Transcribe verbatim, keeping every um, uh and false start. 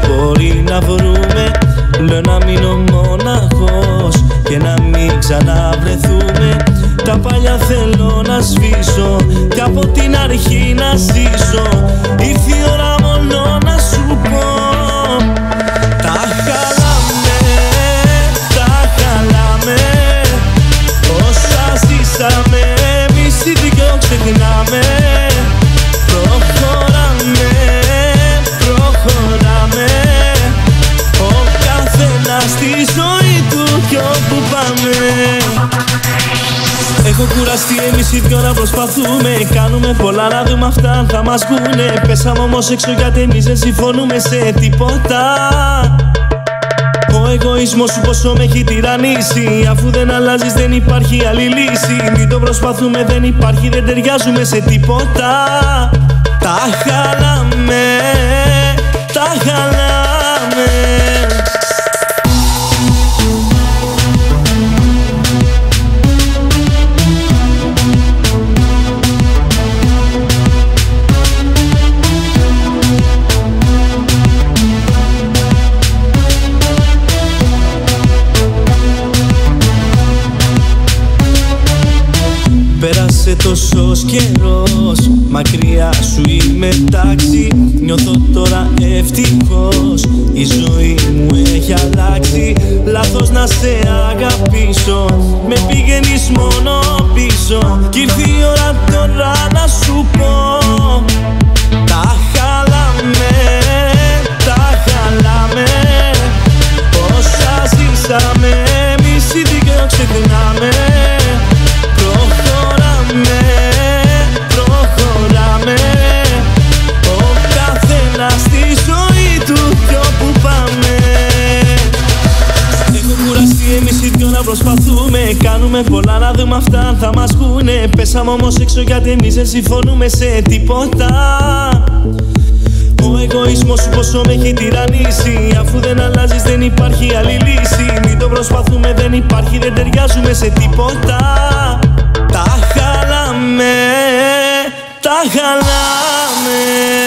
δεν μπορεί να βρούμε. Λέω να μείνω μοναχός και να μην ξαναβρεθούμε. Τα παλιά θέλω να σβήσω και από την αρχή να ζήσω. Ήρθε η ώρα μόνο να σου πω, τα χαλάμε, τα χαλάμε. Όσα ζήσαμε εμείς οι δυο ξεχνάμε. Προχωράμε, προχωράμε, ο καθένας στη ζωή του κι όπου πάμε. Έχω κουραστεί εμείς οι δυο να προσπαθούμε. Κάνουμε πολλά να δούμε αυτά αν θα μας βγουνε. Πέσαμε όμως έξω γιατί εμείς δεν συμφωνούμε σε τίποτα. Ο εγωισμός σου πόσο με έχει τυραννίσει. Αφού δεν αλλάζεις δεν υπάρχει άλλη λύση. Μην το προσπαθούμε, δεν υπάρχει, δεν ταιριάζουμε σε τίποτα. Τα χαλάμε, τα χαλάμε. Πέρασε τόσος καιρός, μακριά σου είμαι τάξη. Νιώθω τώρα ευτυχώς, η ζωή μου έχει αλλάξει. Λάθος να σε αγαπήσω, με πήγαινεις μόνο πίσω. Κι ήρθε η ώρα τώρα να σου πω, τα χαλάμε, τα χαλάμε. Όσα ζήσαμε εμείς οι δυο ξεχνάμε. Προσπαθούμε, κάνουμε πολλά να δούμε αυτά αν θα μας βγουνε. Πέσαμε όμως έξω γιατί εμείς δεν συμφωνούμε σε τίποτα. Ο εγωισμός σου πόσο με έχει τυραννίσει. Αφού δεν αλλάζεις δεν υπάρχει άλλη λύση. Μην το προσπαθούμε, δεν υπάρχει, δεν ταιριάζουμε σε τίποτα. Τα χαλάμε, τα χαλάμε.